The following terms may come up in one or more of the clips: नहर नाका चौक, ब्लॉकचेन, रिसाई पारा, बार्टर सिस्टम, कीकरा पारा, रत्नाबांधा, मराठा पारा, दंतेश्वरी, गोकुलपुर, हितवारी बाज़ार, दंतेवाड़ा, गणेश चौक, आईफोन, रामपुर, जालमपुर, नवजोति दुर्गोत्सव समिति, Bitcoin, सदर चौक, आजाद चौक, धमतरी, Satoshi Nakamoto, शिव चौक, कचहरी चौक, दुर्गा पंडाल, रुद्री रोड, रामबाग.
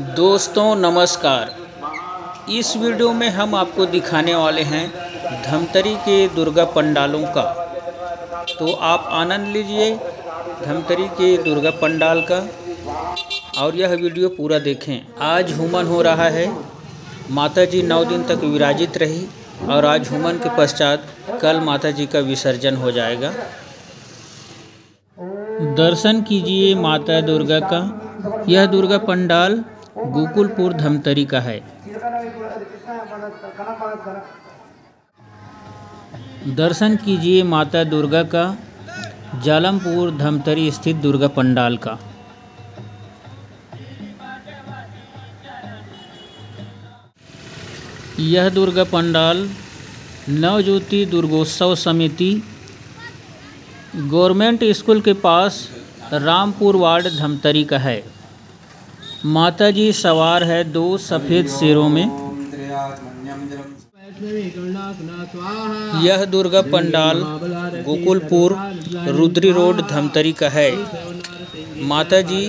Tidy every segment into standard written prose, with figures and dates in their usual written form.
दोस्तों नमस्कार। इस वीडियो में हम आपको दिखाने वाले हैं धमतरी के दुर्गा पंडालों का, तो आप आनंद लीजिए धमतरी के दुर्गा पंडाल का और यह वीडियो पूरा देखें। आज हुमन हो रहा है, माता जी 9 दिन तक विराजित रही और आज हुमन के पश्चात कल माता जी का विसर्जन हो जाएगा। दर्शन कीजिए माता दुर्गा का। यह दुर्गा पंडाल गोकुलपुर धमतरी का है। दर्शन कीजिए माता दुर्गा का, जालमपुर धमतरी स्थित दुर्गा पंडाल का। यह दुर्गा पंडाल नवजोति दुर्गोत्सव समिति गवर्नमेंट स्कूल के पास रामपुर वार्ड धमतरी का है। माता जी सवार है 2 सफ़ेद शेरों में। यह दुर्गा पंडाल गोकुलपुर रुद्री रोड धमतरी का है। माता जी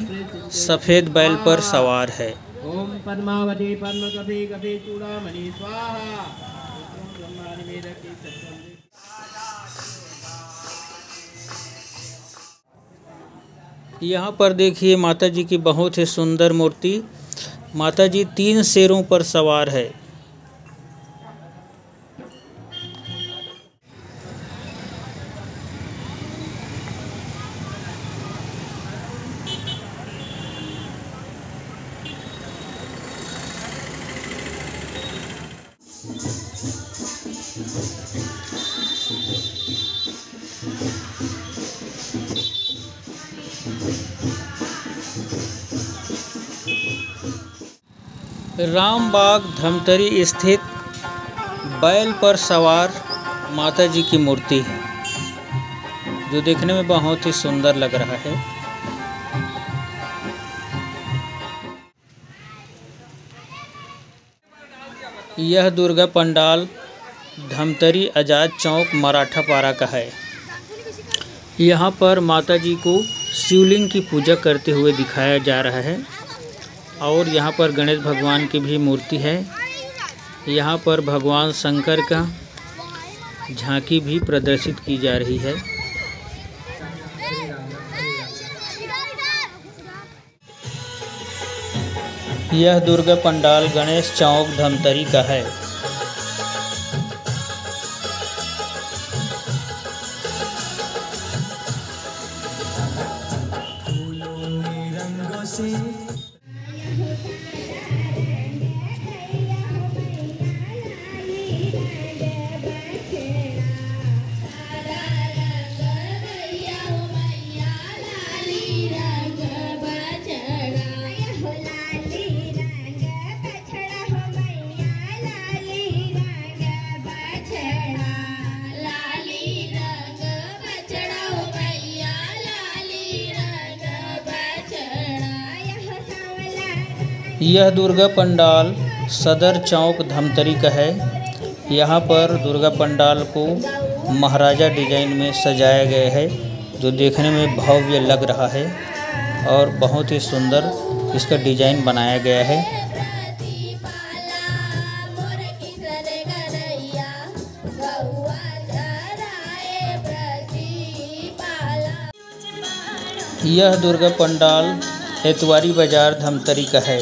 सफ़ेद बैल पर सवार है। यहाँ पर देखिए माता जी की बहुत ही सुंदर मूर्ति। माता जी 3 शेरों पर सवार है। रामबाग धमतरी स्थित बैल पर सवार माता जी की मूर्ति है, जो देखने में बहुत ही सुंदर लग रहा है। यह दुर्गा पंडाल धमतरी आजाद चौक मराठा पारा का है। यहाँ पर माता जी को शिवलिंग की पूजा करते हुए दिखाया जा रहा है और यहाँ पर गणेश भगवान की भी मूर्ति है। यहाँ पर भगवान शंकर का झांकी भी प्रदर्शित की जा रही है। यह दुर्गा पंडाल गणेश चौक धमतरी का है। यह दुर्गा पंडाल सदर चौक धमतरी का है। यहाँ पर दुर्गा पंडाल को महाराजा डिजाइन में सजाया गया है, जो देखने में भव्य लग रहा है और बहुत ही सुंदर इसका डिजाइन बनाया गया है। यह दुर्गा पंडाल हितवारी बाज़ार धमतरी का है।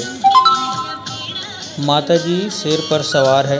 माता जी शेर पर सवार है।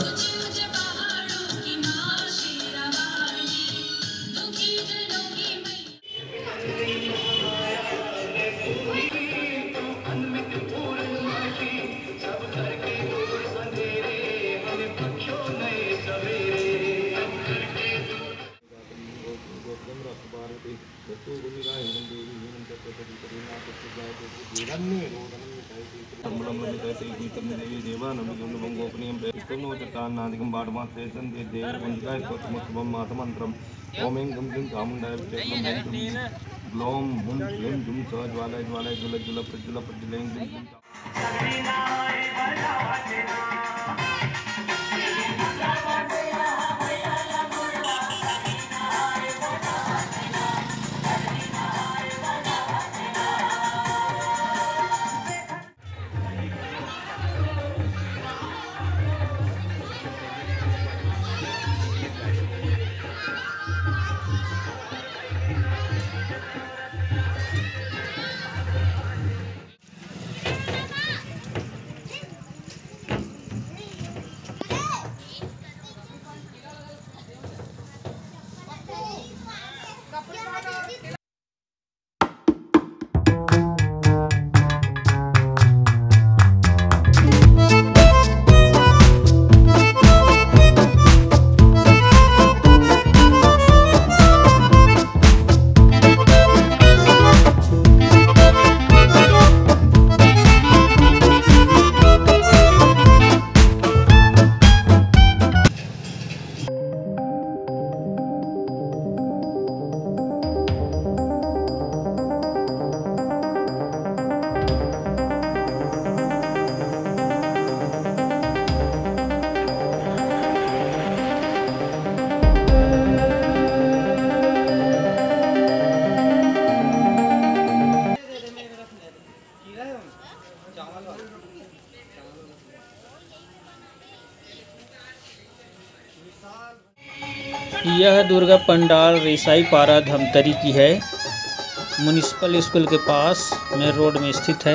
यह दुर्गा पंडाल रिसाई पारा धमतरी की है। म्युनिसिपल स्कूल के पास में रोड में स्थित है।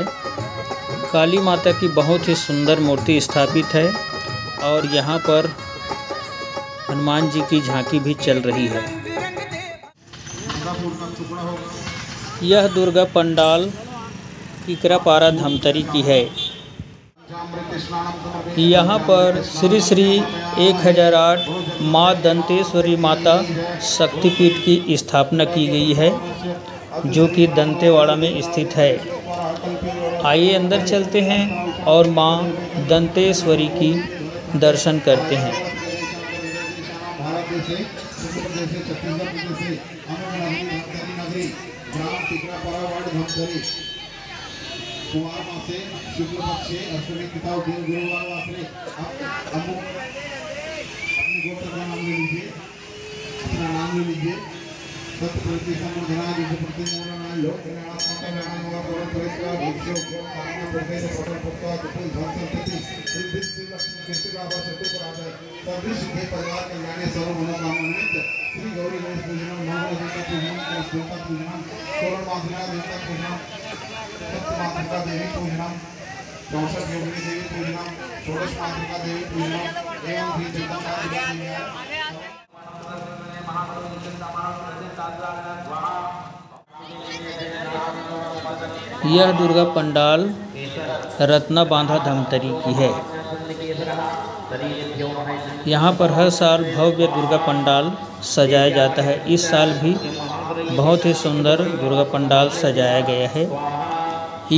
काली माता की बहुत ही सुंदर मूर्ति स्थापित है और यहाँ पर हनुमान जी की झांकी भी चल रही है। यह दुर्गा पंडाल कीकरा पारा धमतरी की है। यहाँ पर श्री श्री 1008 माँ दंतेश्वरी माता शक्तिपीठ की स्थापना की गई है जो कि दंतेवाड़ा में स्थित है। आइए अंदर चलते हैं और माँ दंतेश्वरी की दर्शन करते हैं। यह दुर्गा पंडाल रत्नाबांधा धमतरी की है। यहाँ पर हर साल भव्य दुर्गा पंडाल सजाया जाता है। इस साल भी बहुत ही सुंदर दुर्गा पंडाल सजाया गया है।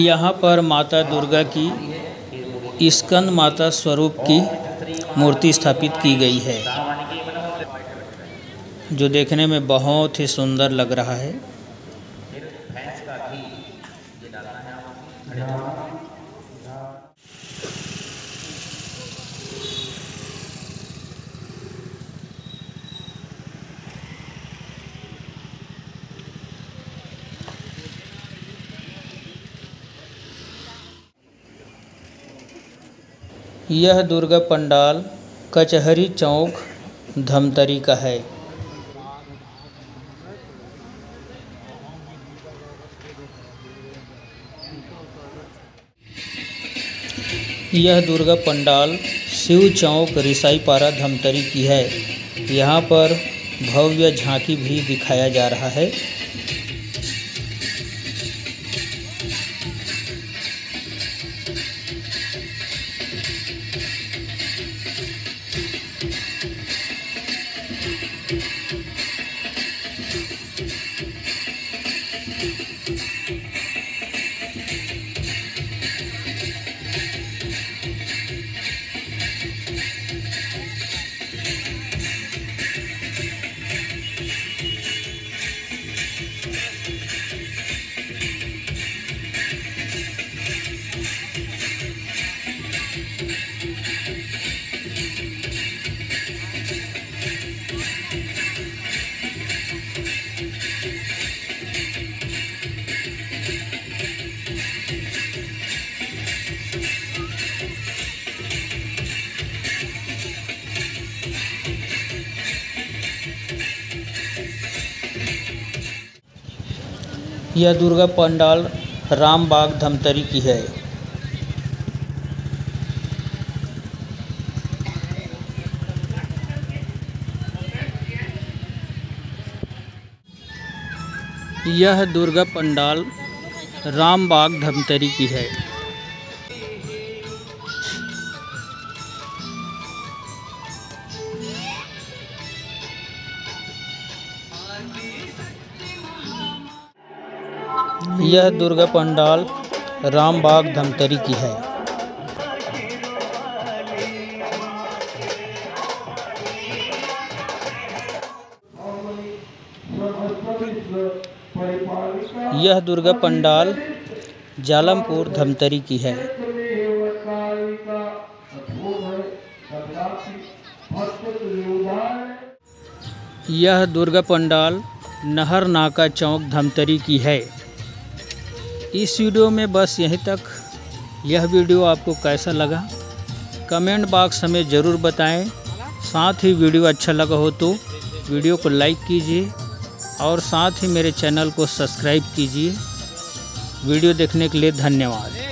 यहाँ पर माता दुर्गा की स्कंद माता स्वरूप की मूर्ति स्थापित की गई है जो देखने में बहुत ही सुंदर लग रहा है। यह दुर्गा पंडाल कचहरी चौक धमतरी का है। यह दुर्गा पंडाल शिव चौक रिसाई पारा धमतरी की है। यहाँ पर भव्य झांकी भी दिखाया जा रहा है। यह दुर्गा पंडाल रामबाग धमतरी की है। यह दुर्गा पंडाल रामबाग धमतरी की है। यह दुर्गा पंडाल रामबाग धमतरी की है। यह दुर्गा पंडाल जालमपुर धमतरी की है। यह दुर्गा पंडाल नहर नाका चौक धमतरी की है। इस वीडियो में बस यहीं तक। यह वीडियो आपको कैसा लगा कमेंट बॉक्स हमें ज़रूर बताएं। साथ ही वीडियो अच्छा लगा हो तो वीडियो को लाइक कीजिए और साथ ही मेरे चैनल को सब्सक्राइब कीजिए। वीडियो देखने के लिए धन्यवाद।